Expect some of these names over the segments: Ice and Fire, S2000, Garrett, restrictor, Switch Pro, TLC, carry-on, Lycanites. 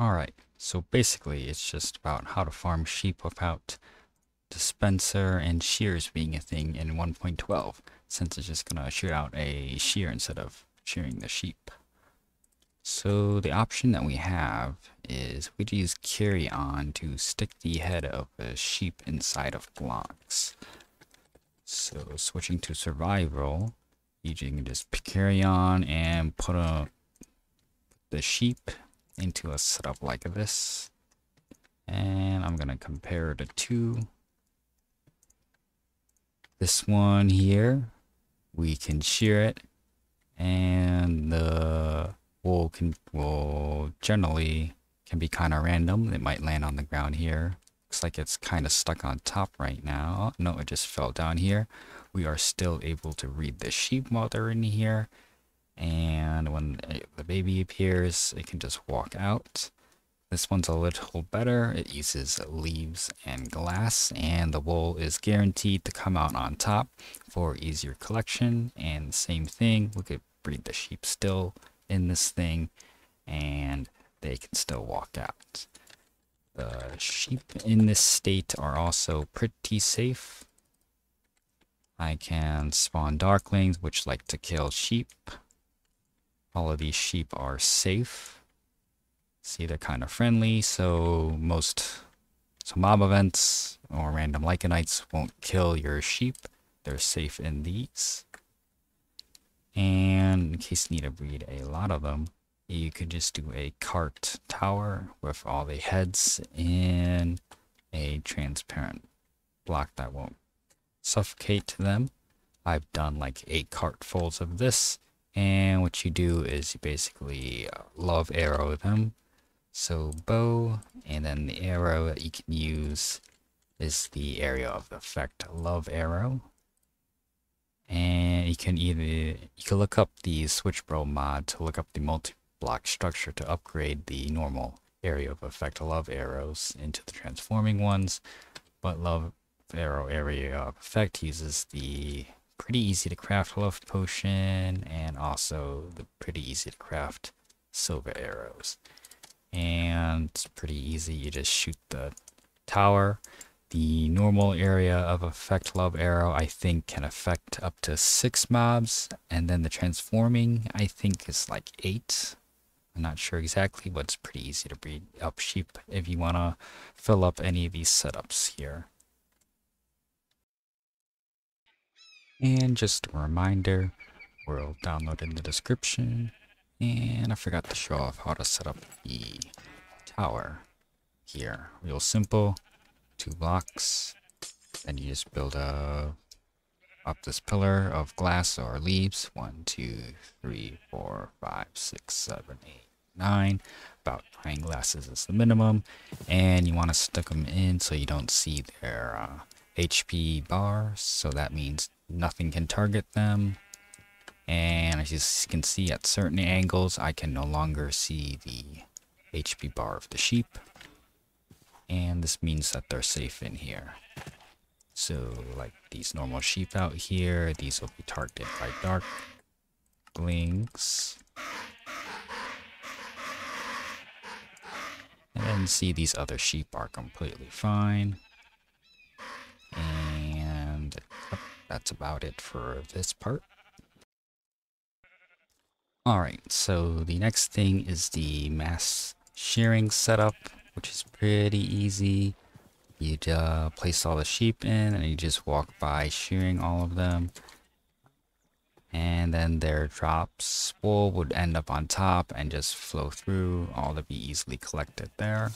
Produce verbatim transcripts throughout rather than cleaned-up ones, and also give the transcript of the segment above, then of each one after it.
Alright, so basically it's just about how to farm sheep without dispenser and shears being a thing in one point twelve, since it's just going to shoot out a shear instead of shearing the sheep. So the option that we have is we could use carry-on to stick the head of a sheep inside of blocks. So switching to survival, you can just carry on and put a, the sheep into a setup like this. And I'm going to compare the two. This one here, we can shear it, and the wool can, wool generally can be kind of random. It might land on the ground here. Looks like it's kind of stuck on top right now. No, it just fell down here. We are still able to read the sheep while they're in here, and when the baby appears, it can just walk out. This one's a little better. It uses leaves and glass, and the wool is guaranteed to come out on top for easier collection. And same thing, we could breed the sheep still in this thing, and they can still walk out. The sheep in this state are also pretty safe. I can spawn darklings, which like to kill sheep. All of these sheep are safe. See, they're kind of friendly, so most so mob events or random lycanites won't kill your sheep. They're safe in these. And in case you need to breed a lot of them, you could just do a cart tower with all the heads in a transparent block that won't suffocate to them. I've done like eight cartfuls of this, and what you do is you basically love arrow them. So bow, and then the arrow that you can use is the area of the effect love arrow. And you can either, you can look up the Switch Pro mod to look up the multi block structure to upgrade the normal area of effect love arrows into the transforming ones, but love arrow area of effect uses the pretty easy to craft love potion and also the pretty easy to craft silver arrows. And it's pretty easy, you just shoot the tower. The normal area of effect love arrow I think can affect up to six mobs, and then the transforming I think is like eight. I'm not sure exactly, but it's pretty easy to breed up sheep if you want to fill up any of these setups here. And just a reminder, we'll download in the description, and I forgot to show off how to set up the tower here. Real simple, two blocks, and you just build a, up this pillar of glass or leaves, one, two, three, four, five, six, seven, eight, nine, about nine glasses is the minimum, and you want to stick them in so you don't see their uh, H P bar, so that means nothing can target them. And as you can see, at certain angles I can no longer see the H P bar of the sheep, and this means that they're safe in here. So like these normal sheep out here, these will be targeted by darklings. And then see, these other sheep are completely fine. And that's about it for this part. Alright, so the next thing is the mass shearing setup, which is pretty easy. You uh, place all the sheep in and you just walk by shearing all of them. And then their drops wool would end up on top and just flow through. All to be easily collected there.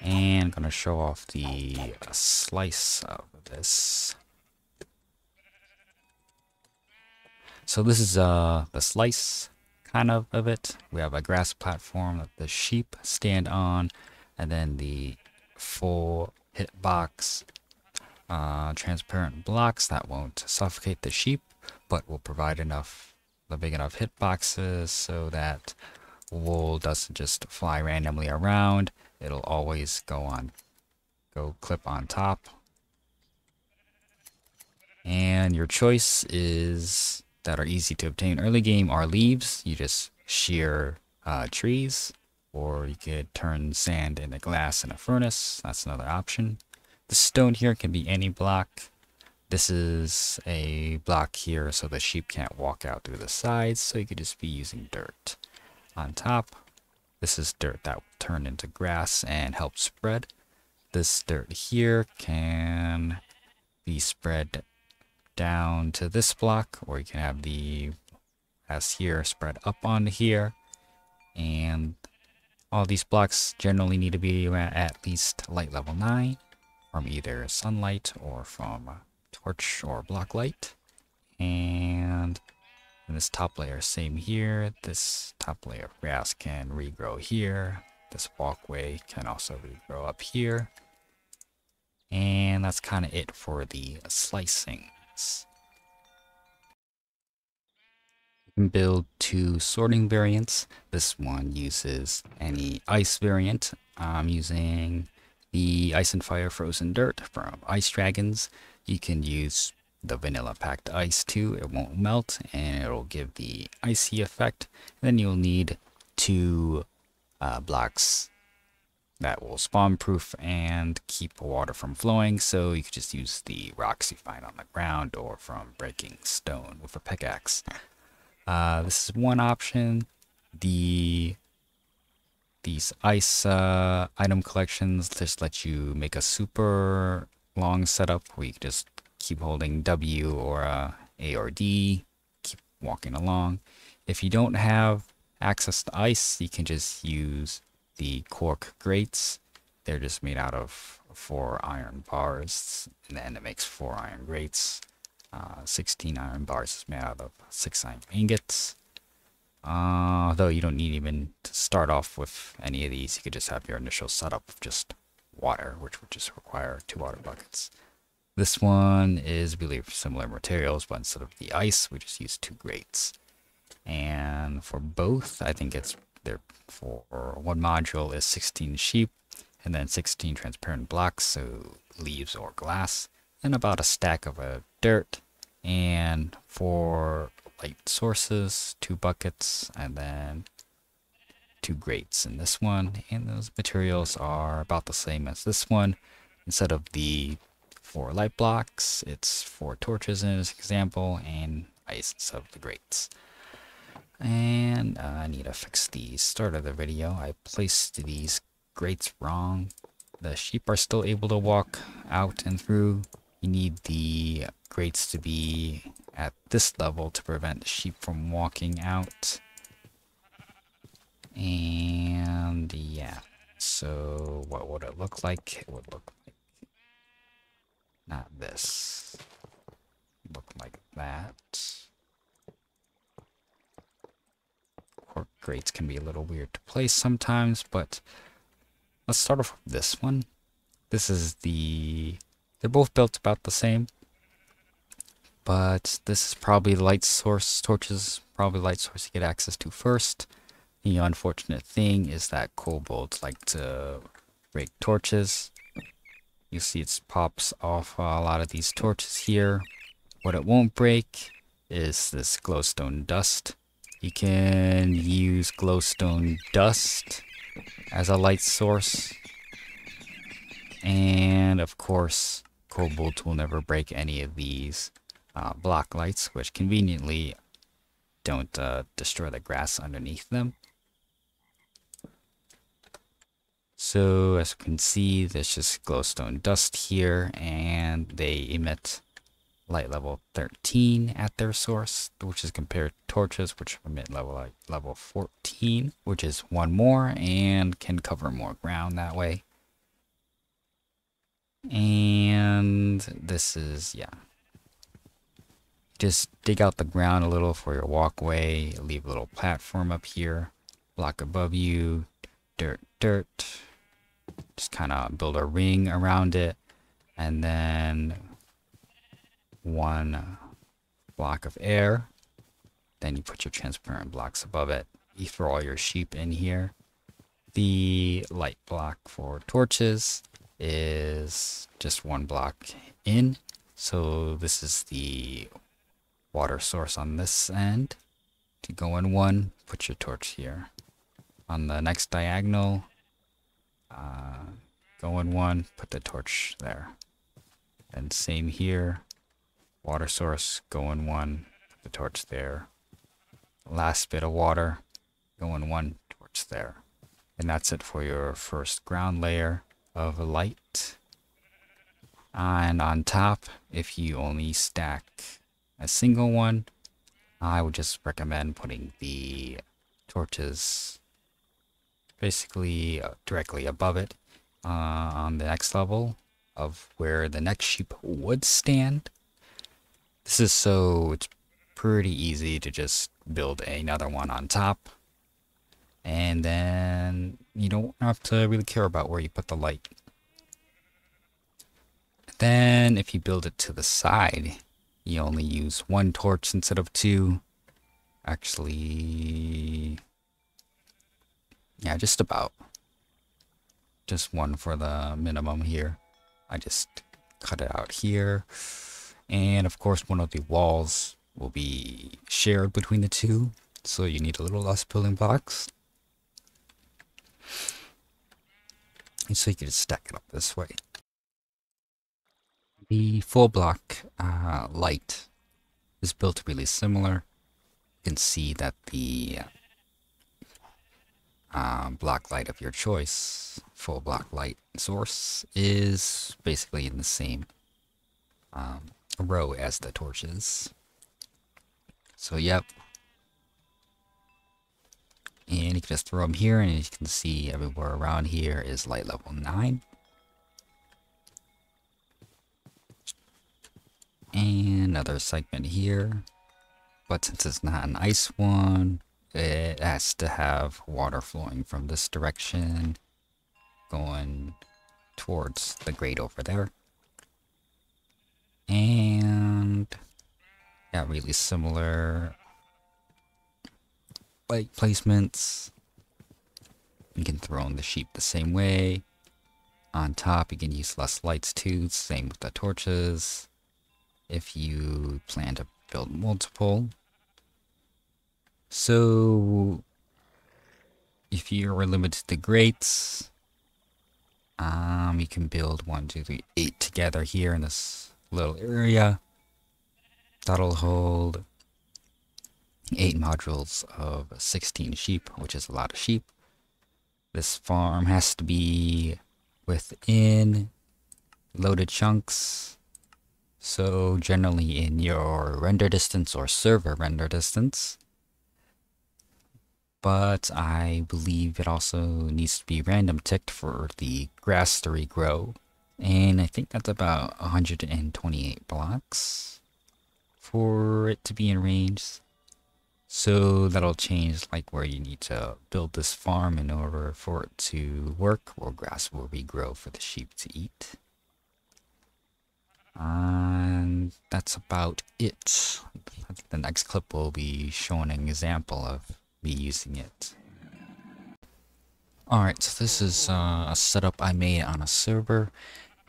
And I'm going to show off the uh, slice of this. So this is uh, the slice kind of of it. We have a grass platform that the sheep stand on, and then the full hitbox uh, transparent blocks that won't suffocate the sheep, but will provide enough, the big enough hitboxes so that wool doesn't just fly randomly around. It'll always go on, go clip on top. And your choice is that are easy to obtain early game are leaves. You just shear uh, trees, or you could turn sand into glass in a furnace. That's another option. The stone here can be any block. This is a block here so the sheep can't walk out through the sides, so you could just be using dirt. On top, this is dirt that will turn into grass and help spread. This dirt here can be spread down to this block, or you can have the, as here, spread up onto here. And all these blocks generally need to be at least light level nine from either sunlight or from torch or block light. And in this top layer, same here. This top layer of grass can regrow here. This walkway can also regrow up here. And that's kind of it for the slicings. You can build two sorting variants. This one uses any ice variant. I'm using the Ice and Fire Frozen Dirt from Ice Dragons. You can use the vanilla packed ice too. It won't melt and it'll give the icy effect. And then you'll need two uh, blocks that will spawn proof and keep water from flowing, so you could just use the rocks you find on the ground or from breaking stone with a pickaxe. Uh, this is one option. The these ice uh, item collections just let you make a super long setup where you can just keep holding W or uh, A or D, keep walking along. If you don't have access to ice, you can just use the cork grates. They're just made out of four iron bars, and then it makes four iron grates. Uh, sixteen iron bars is made out of six iron ingots. Uh, although you don't need even to start off with any of these, you could just have your initial setup of just water, which would just require two water buckets. This one is really similar materials, but instead of the ice, we just use two grates. And for both, I think it's there for one module is sixteen sheep, and then sixteen transparent blocks, so leaves or glass, and about a stack of uh, dirt. And for light sources, two buckets, and then two grates in this one. And those materials are about the same as this one. Instead of the four light blocks, it's four torches in this example, and ice instead of the grates. And uh, I need to fix the start of the video. I placed these grates wrong. The sheep are still able to walk out and through. You need the grates to be at this level to prevent the sheep from walking out. And yeah, so what would it look like? It would look like not this. Look like that. Cork grates can be a little weird to place sometimes, but let's start off with this one. This is the... They're both built about the same, but this is probably the light source. Torches, probably light source you get access to first. The unfortunate thing is that kobolds like to break torches. You see it pops off a lot of these torches here. What it won't break is this glowstone dust. You can use glowstone dust as a light source. And of course, kobolds will never break any of these uh, block lights, which conveniently don't uh, destroy the grass underneath them. So as you can see, there's just glowstone dust here, and they emit light level thirteen at their source, which is compared to torches, which emit level like level fourteen, which is one more and can cover more ground that way. And this is, yeah, just dig out the ground a little for your walkway, leave a little platform up here, block above you, dirt, dirt, just kind of build a ring around it, and then one block of air. Then you put your transparent blocks above it. You throw all your sheep in here. The light block for torches is just one block in, so this is the water source on this end. To go in one, put your torch here. on the next diagonal, uh, go in one, put the torch there. And same here, water source, go in one, put the torch there. Last bit of water, go in one, torch there. And that's it for your first ground layer of light. And on top, if you only stack a single one, I would just recommend putting the torches basically directly above it uh, on the next level of where the next sheep would stand. This is so it's pretty easy to just build another one on top. And then you don't have to really care about where you put the light. Then if you build it to the side, you only use one torch instead of two. Actually, yeah, just about. Just one for the minimum here. I just cut it out here. And of course, one of the walls will be shared between the two. So you need a little less building blocks. And so you can just stack it up this way. The full block uh, light is built really similar. You can see that the uh, block light of your choice, full block light source, is basically in the same um, row as the torches. So yep. And you can just throw them here, and you can see everywhere around here is light level nine. And another segment here, but since it's not an ice one, it has to have water flowing from this direction going towards the grate over there. And yeah, really similar light placements. You can throw in the sheep the same way. On top, you can use less lights too, same with the torches. If you plan to build multiple. So if you're limited to grates, um, you can build one, two, three, eight together here in this little area. That'll hold eight modules of sixteen sheep, which is a lot of sheep. This farm has to be within loaded chunks. So generally in your render distance or server render distance, but I believe it also needs to be random ticked for the grass to regrow. And I think that's about one hundred twenty-eight blocks for it to be in range. So that'll change like where you need to build this farm in order for it to work, or grass will regrow for the sheep to eat. And that's about it. I think the next clip will be showing an example of me using it. Alright, so this is uh, a setup I made on a server.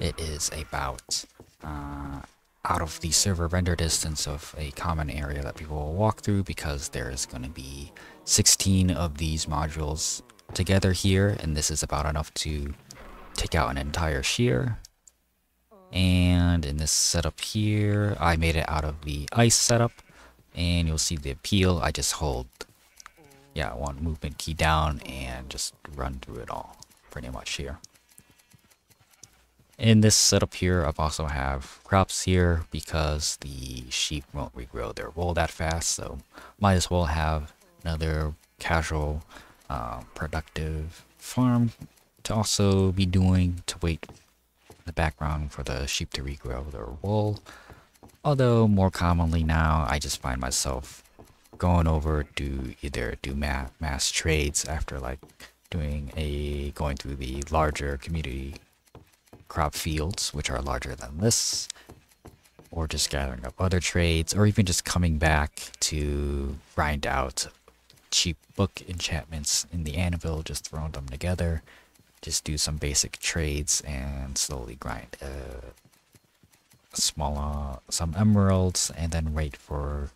It is about uh, out of the server render distance of a common area that people will walk through, because there is going to be sixteen of these modules together here, and this is about enough to take out an entire shear. And in this setup here, I made it out of the ice setup, and you'll see the appeal. I just hold, yeah, one movement key down and just run through it all pretty much here. In this setup here, I've also have crops here because the sheep won't regrow their wool that fast, so might as well have another casual, uh, productive farm to also be doing to wait the background for the sheep to regrow their wool. Although more commonly now, I just find myself going over to either do ma mass trades after like doing a going through the larger community crop fields, which are larger than this, or just gathering up other trades, or even just coming back to grind out cheap book enchantments in the anvil, just throwing them together. Just do some basic trades and slowly grind uh, smaller, some emeralds, and then wait for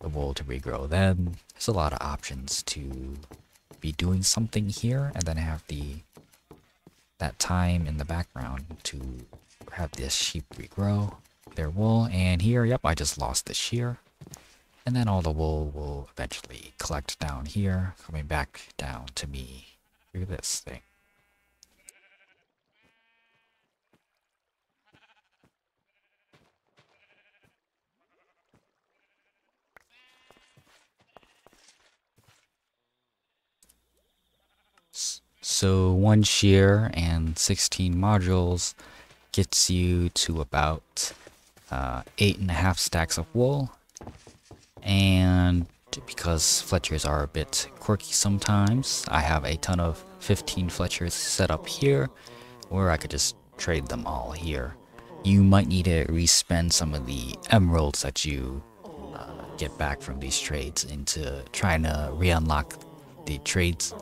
the wool to regrow. Then there's a lot of options to be doing something here, and then have the that time in the background to have this sheep regrow their wool. And here, yep, I just lost the shear. And then all the wool will eventually collect down here, coming back down to me through this thing. So one shear and sixteen modules gets you to about uh, eight and a half stacks of wool. And because fletchers are a bit quirky sometimes, I have a ton of fifteen fletchers set up here, or I could just trade them all here. You might need to re-spend some of the emeralds that you uh, get back from these trades into trying to re-unlock the trades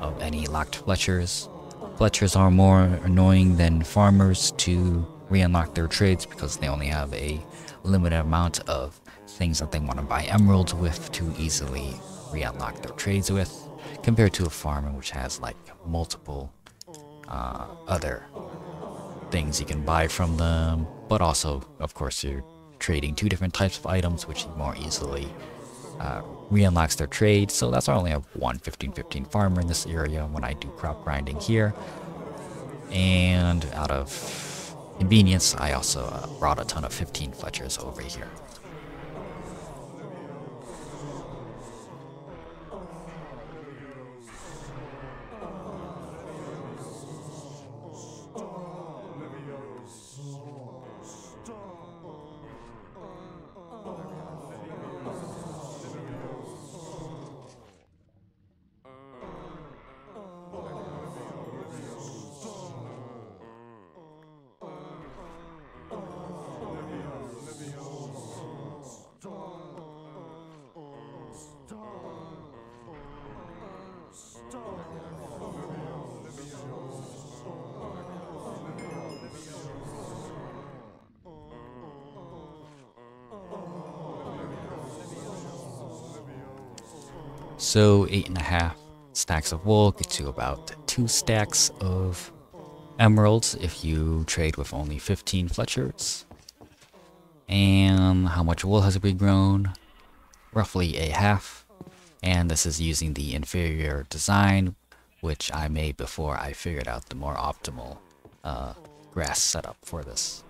of any locked fletchers. Fletchers are more annoying than farmers to re-unlock their trades because they only have a limited amount of things that they want to buy emeralds with to easily re-unlock their trades with, compared to a farmer which has like multiple uh, other things you can buy from them, but also of course you're trading two different types of items which more easily Uh, re-unlocks their trade. So that's why I only have one fifteen fifteen farmer in this area when I do crop grinding here. And out of convenience, I also uh, brought a ton of fifteen fletchers over here. So eight and a half stacks of wool gets you about two stacks of emeralds if you trade with only fifteen fletchers. And how much wool has regrown? Roughly a half. And this is using the inferior design, which I made before I figured out the more optimal uh, grass setup for this.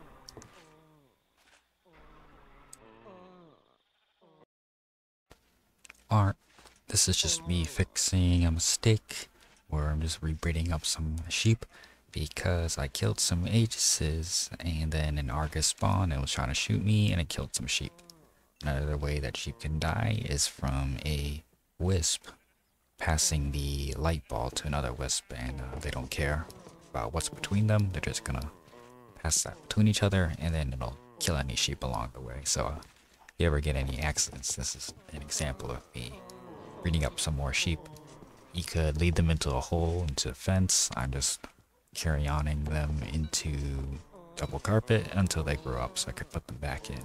Alright. This is just me fixing a mistake where I'm just re-breeding up some sheep because I killed some aegis and then an Argus spawned and was trying to shoot me and it killed some sheep. Another way that sheep can die is from a wisp passing the light ball to another wisp, and uh, they don't care about what's between them. They're just gonna pass that between each other and then it'll kill any sheep along the way. So uh, if you ever get any accidents, this is an example of me breeding up some more sheep. You could lead them into a hole, into a fence. I'm just carry-oning them into double carpet until they grow up so I could put them back in.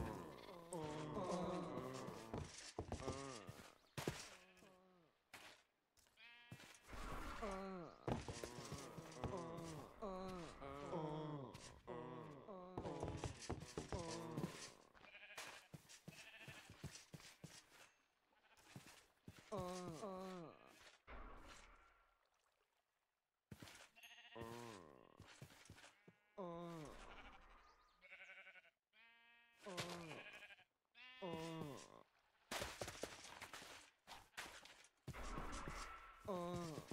Oh.